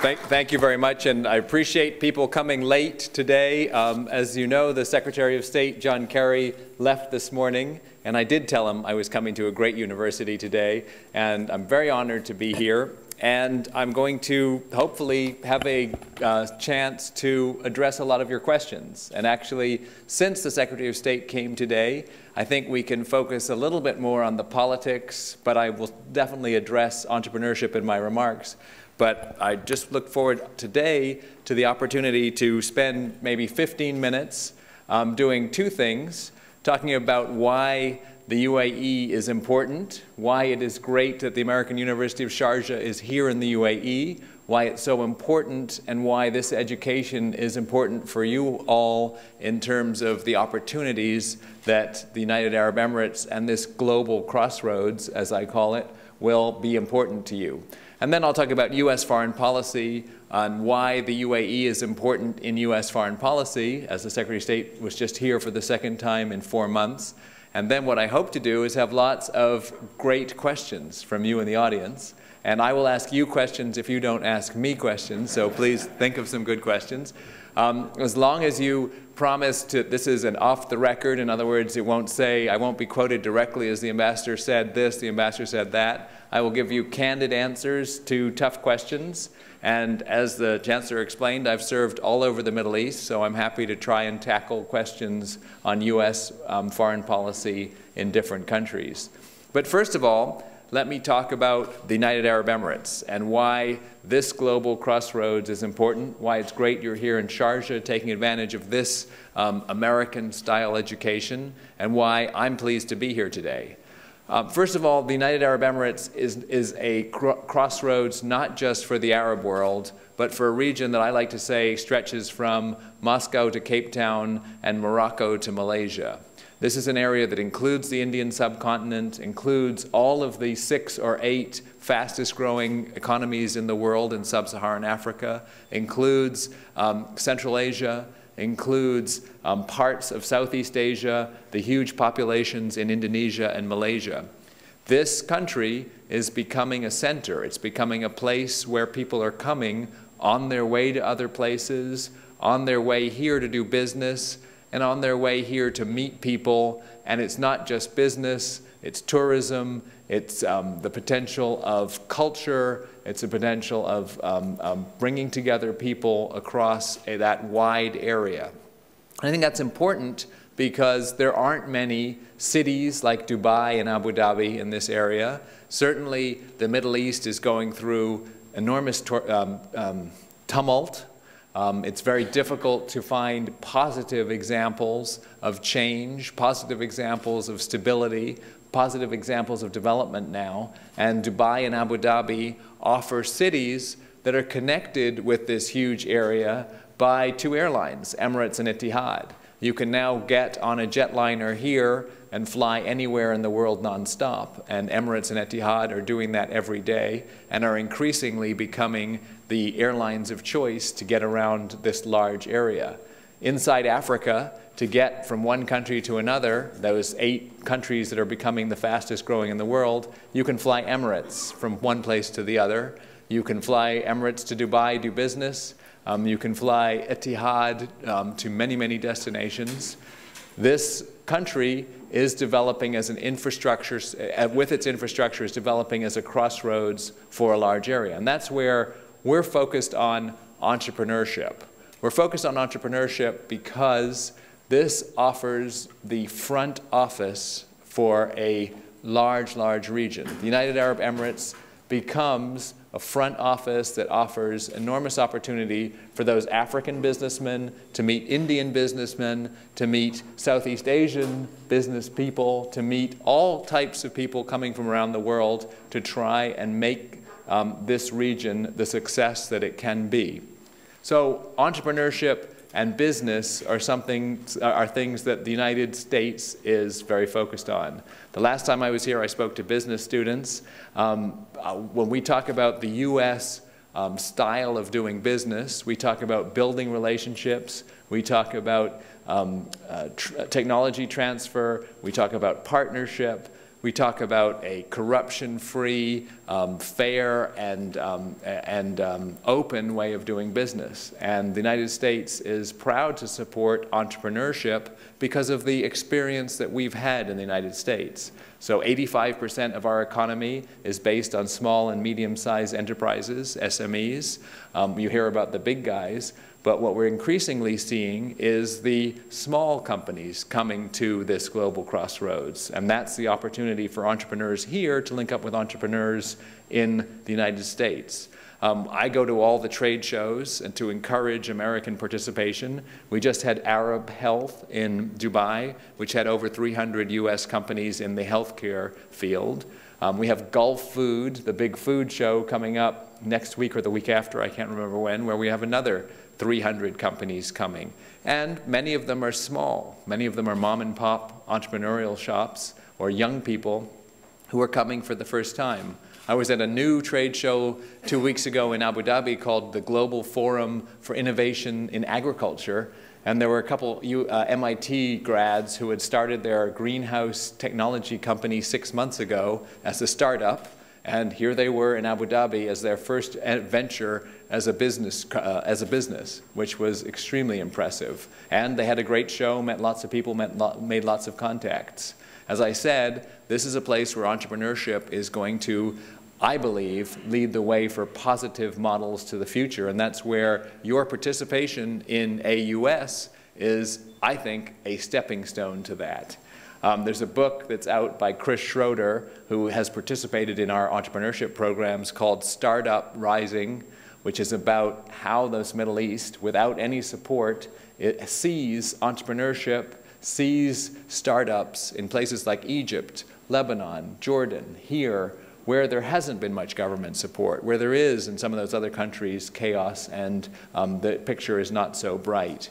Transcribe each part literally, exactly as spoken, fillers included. Thank, thank you very much, and I appreciate people coming late today. Um, as you know, the Secretary of State, John Kerry, left this morning, and I did tell him I was coming to a great university today, and I'm very honored to be here. And I'm going to hopefully have a uh, chance to address a lot of your questions. And actually, since the Secretary of State came today, I think we can focus a little bit more on the politics, but I will definitely address entrepreneurship in my remarks. But I just look forward today to the opportunity to spend maybe fifteen minutes um, doing two things, talking about why the U A E is important, why it is great that the American University of Sharjah is here in the U A E, why it's so important, and why this education is important for you all in terms of the opportunities that the United Arab Emirates and this global crossroads, as I call it, will be important to you. And then I'll talk about U S foreign policy on why the U A E is important in U S foreign policy, as the Secretary of State was just here for the second time in four months. And then what I hope to do is have lots of great questions from you in the audience. And I will ask you questions if you don't ask me questions, so please think of some good questions. Um, as long as you promise to, this is an off the record, in other words, it won't say, I won't be quoted directly as the ambassador said this, the ambassador said that. I will give you candid answers to tough questions. And as the Chancellor explained, I've served all over the Middle East, so I'm happy to try and tackle questions on U S um, foreign policy in different countries. But first of all, let me talk about the United Arab Emirates and why this global crossroads is important, why it's great you're here in Sharjah taking advantage of this um, American-style education, and why I'm pleased to be here today. Uh, first of all, the United Arab Emirates is, is a cr crossroads not just for the Arab world, but for a region that I like to say stretches from Moscow to Cape Town and Morocco to Malaysia. This is an area that includes the Indian subcontinent, includes all of the six or eight fastest growing economies in the world in sub-Saharan Africa, includes um, Central Asia, includes um, parts of Southeast Asia, the huge populations in Indonesia and Malaysia. This country is becoming a center. It's becoming a place where people are coming on their way to other places, on their way here to do business, and on their way here to meet people. And it's not just business, it's tourism, it's um, the potential of culture, it's the potential of um, um, bringing together people across a, that wide area. And I think that's important because there aren't many cities like Dubai and Abu Dhabi in this area. Certainly the Middle East is going through enormous um, um, tumult. Um, it's very difficult to find positive examples of change, positive examples of stability, positive examples of development now. And Dubai and Abu Dhabi offer cities that are connected with this huge area by two airlines, Emirates and Etihad. You can now get on a jetliner here and fly anywhere in the world nonstop. And Emirates and Etihad are doing that every day and are increasingly becoming the airlines of choice to get around this large area. Inside Africa, to get from one country to another, those eight countries that are becoming the fastest growing in the world, you can fly Emirates from one place to the other. You can fly Emirates to Dubai, do business. Um, you can fly Etihad um, to many, many destinations. This country is developing as an infrastructure, with its infrastructure, is developing as a crossroads for a large area. And that's where we're focused on entrepreneurship. We're focused on entrepreneurship because this offers the front office for a large, large region. The United Arab Emirates becomes a front office that offers enormous opportunity for those African businessmen to meet Indian businessmen, to meet Southeast Asian business people, to meet all types of people coming from around the world to try and make um, this region the success that it can be. So entrepreneurship and business are, something, are things that the United States is very focused on. The last time I was here, I spoke to business students. Um, uh, when we talk about the U S um, style of doing business, we talk about building relationships, we talk about um, uh, tr- technology transfer, we talk about partnership, We talk about a corruption-free, um, fair, and, um, and um, open way of doing business. And the United States is proud to support entrepreneurship because of the experience that we've had in the United States. So eighty-five percent of our economy is based on small and medium-sized enterprises, S M Es. Um, you hear about the big guys. But what we're increasingly seeing is the small companies coming to this global crossroads. And that's the opportunity for entrepreneurs here to link up with entrepreneurs in the United States. Um, I go to all the trade shows and to encourage American participation. We just had Arab Health in Dubai, which had over three hundred U S companies in the healthcare field. Um, we have Gulf Food, the big food show, coming up next week or the week after, I can't remember when, where we have another three hundred companies coming. And many of them are small. Many of them are mom and pop entrepreneurial shops or young people who are coming for the first time. I was at a new trade show two weeks ago in Abu Dhabi called the Global Forum for Innovation in Agriculture. And there were a couple uh, M I T grads who had started their greenhouse technology company six months ago as a startup. And here they were in Abu Dhabi as their first venture as a business, uh, as a business, which was extremely impressive. And they had a great show, met lots of people, met lo- made lots of contacts. As I said, this is a place where entrepreneurship is going to, I believe, lead the way for positive models to the future. And that's where your participation in A U S is, I think, a stepping stone to that. Um, there's a book that's out by Chris Schroeder, who has participated in our entrepreneurship programs, called Startup Rising, which is about how this Middle East, without any support, it sees entrepreneurship, sees startups in places like Egypt, Lebanon, Jordan, here, where there hasn't been much government support, where there is, in some of those other countries, chaos, and um, the picture is not so bright.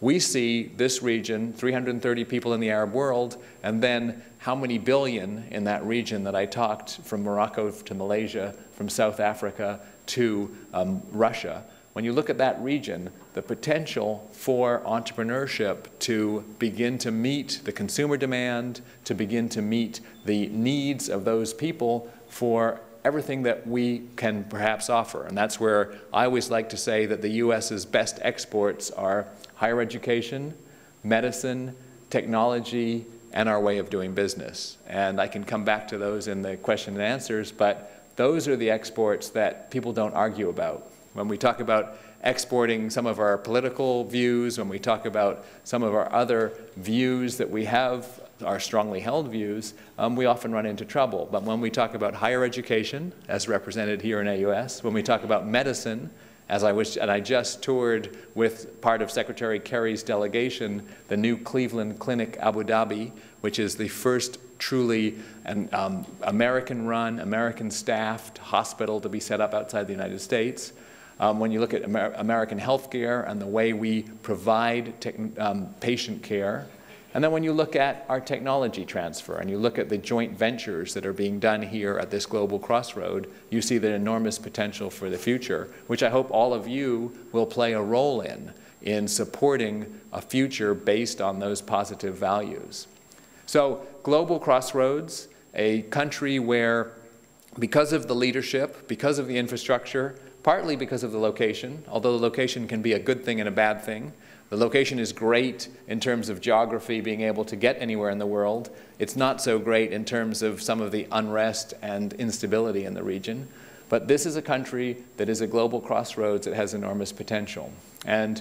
We see this region, three hundred thirty people in the Arab world, and then how many billion in that region that I talked, from Morocco to Malaysia, from South Africa to um, Russia. When you look at that region, the potential for entrepreneurship to begin to meet the consumer demand, to begin to meet the needs of those people for everything that we can perhaps offer. And that's where I always like to say that the U S's best exports are higher education, medicine, technology, and our way of doing business. And I can come back to those in the question and answers, but those are the exports that people don't argue about. When we talk about exporting some of our political views, when we talk about some of our other views that we have, our strongly held views, um, we often run into trouble. But when we talk about higher education, as represented here in A U S, when we talk about medicine, As I was, and I just toured with part of Secretary Kerry's delegation, the new Cleveland Clinic Abu Dhabi, which is the first truly an, um, American-run, American-staffed hospital to be set up outside the United States. Um, when you look at Amer American healthcare and the way we provide tech, um, patient care, and then when you look at our technology transfer and you look at the joint ventures that are being done here at this global crossroad, you see the enormous potential for the future, which I hope all of you will play a role in, in supporting a future based on those positive values. So global crossroads, a country where, because of the leadership, because of the infrastructure, partly because of the location, although the location can be a good thing and a bad thing. The location is great in terms of geography, being able to get anywhere in the world. It's not so great in terms of some of the unrest and instability in the region. But this is a country that is a global crossroads that has enormous potential. And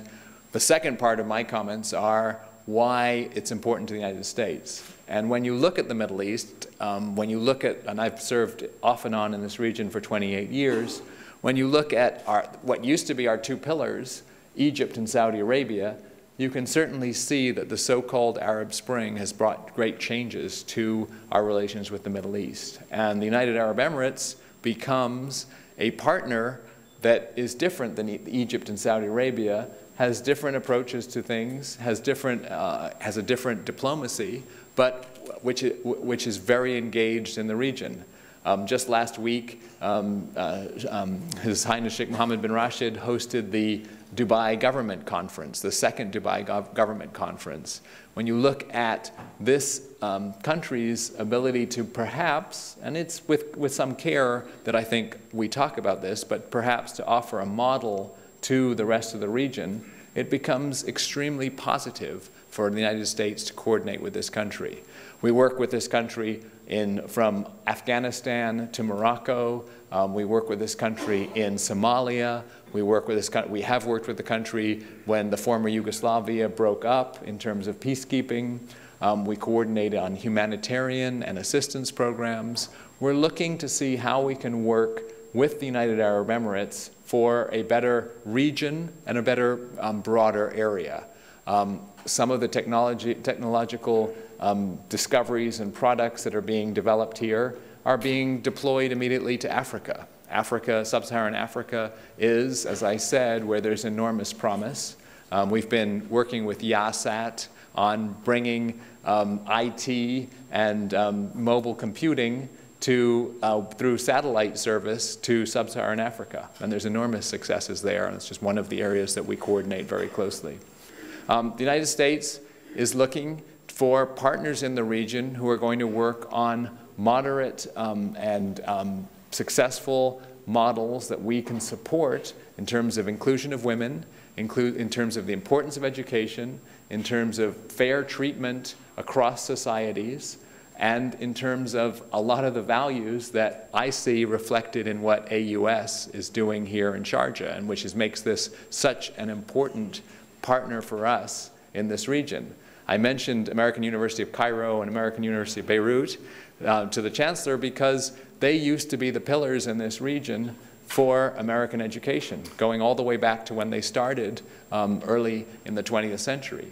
the second part of my comments are why it's important to the United States. And when you look at the Middle East, um, when you look at, and I've served off and on in this region for twenty-eight years, when you look at our, what used to be our two pillars, Egypt and Saudi Arabia, you can certainly see that the so-called Arab Spring has brought great changes to our relations with the Middle East. And the United Arab Emirates becomes a partner that is different than e- Egypt and Saudi Arabia, has different approaches to things, has, different, uh, has a different diplomacy, but which, which is very engaged in the region. Um, just last week, um, uh, um, His Highness Sheikh Mohammed bin Rashid hosted the Dubai Government Conference, the second Dubai Gov Government Conference. When you look at this um, country's ability to perhaps, and it's with, with some care that I think we talk about this, but perhaps to offer a model to the rest of the region, it becomes extremely positive for the United States to coordinate with this country. We work with this country in, from Afghanistan to Morocco. Um, we work with this country in Somalia. We work with this country. We have worked with the country when the former Yugoslavia broke up in terms of peacekeeping. Um, we coordinate on humanitarian and assistance programs. We're looking to see how we can work with the United Arab Emirates for a better region and a better, um, broader area. Um, some of the technology, technological um, discoveries and products that are being developed here are being deployed immediately to Africa. Africa, sub-Saharan Africa, is, as I said, where there's enormous promise. Um, we've been working with YaSat on bringing um, I T and um, mobile computing to, uh, through satellite service to sub-Saharan Africa. And there's enormous successes there, and it's just one of the areas that we coordinate very closely. Um, the United States is looking for partners in the region who are going to work on moderate um, and um, successful models that we can support in terms of inclusion of women, include, in terms of the importance of education, in terms of fair treatment across societies, and in terms of a lot of the values that I see reflected in what A U S is doing here in Sharjah, and which is, makes this such an important partner for us in this region. I mentioned American University of Cairo and American University of Beirut uh, to the Chancellor because they used to be the pillars in this region for American education, going all the way back to when they started um, early in the twentieth century.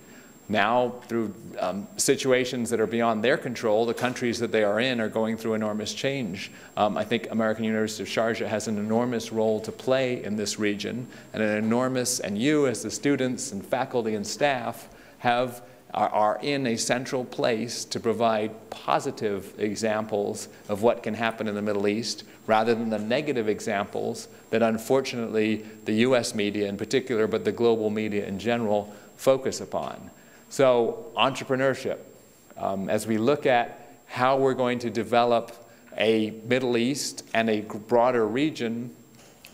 Now, through um, situations that are beyond their control, the countries that they are in are going through enormous change. Um, I think American University of Sharjah has an enormous role to play in this region, and an enormous, and you as the students and faculty and staff have, are, are in a central place to provide positive examples of what can happen in the Middle East, rather than the negative examples that unfortunately the U S media in particular, but the global media in general, focus upon. So entrepreneurship, um, as we look at how we're going to develop a Middle East and a broader region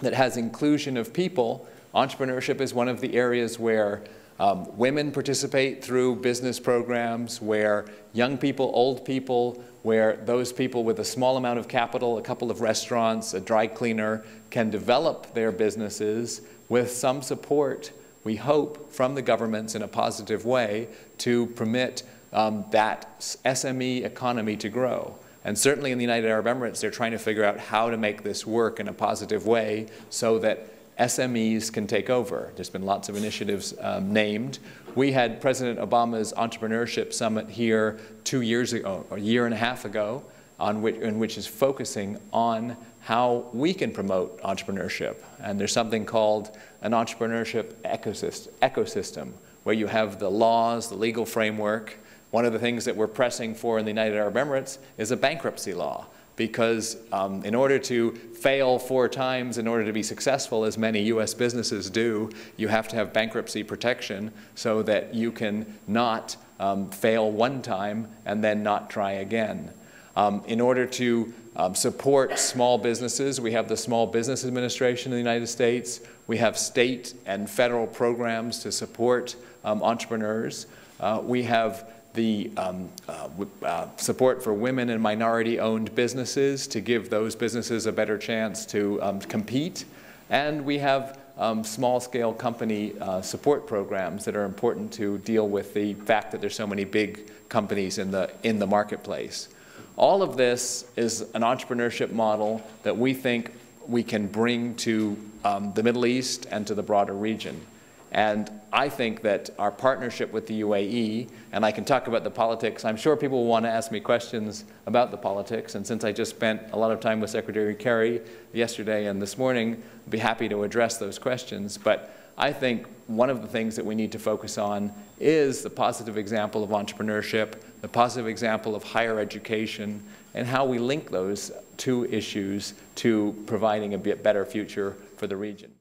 that has inclusion of people, entrepreneurship is one of the areas where um, women participate through business programs, where young people, old people, where those people with a small amount of capital, a couple of restaurants, a dry cleaner, can develop their businesses with some support, we hope, from the governments in a positive way to permit um, that S M E economy to grow. And certainly in the United Arab Emirates, they're trying to figure out how to make this work in a positive way so that S M Es can take over. There's been lots of initiatives um, named. We had President Obama's Entrepreneurship Summit here two years ago, a year and a half ago, on which, in which is focusing on how we can promote entrepreneurship. And there's something called an entrepreneurship ecosystem, where you have the laws, the legal framework. One of the things that we're pressing for in the United Arab Emirates is a bankruptcy law, because um, in order to fail four times, in order to be successful, as many U S businesses do, you have to have bankruptcy protection so that you can not um, fail one time and then not try again. Um, in order to Um, support small businesses. We have the Small Business Administration in the United States. We have state and federal programs to support um, entrepreneurs. Uh, we have the um, uh, uh, support for women and minority-owned businesses to give those businesses a better chance to um, compete. And we have um, small-scale company uh, support programs that are important to deal with the fact that there's so many big companies in the, in the marketplace. All of this is an entrepreneurship model that we think we can bring to um, the Middle East and to the broader region. And I think that our partnership with the U A E, and I can talk about the politics. I'm sure people will want to ask me questions about the politics. And since I just spent a lot of time with Secretary Kerry yesterday and this morning, I'd be happy to address those questions. But I think one of the things that we need to focus on is the positive example of entrepreneurship, the positive example of higher education, and how we link those two issues to providing a bit better future for the region.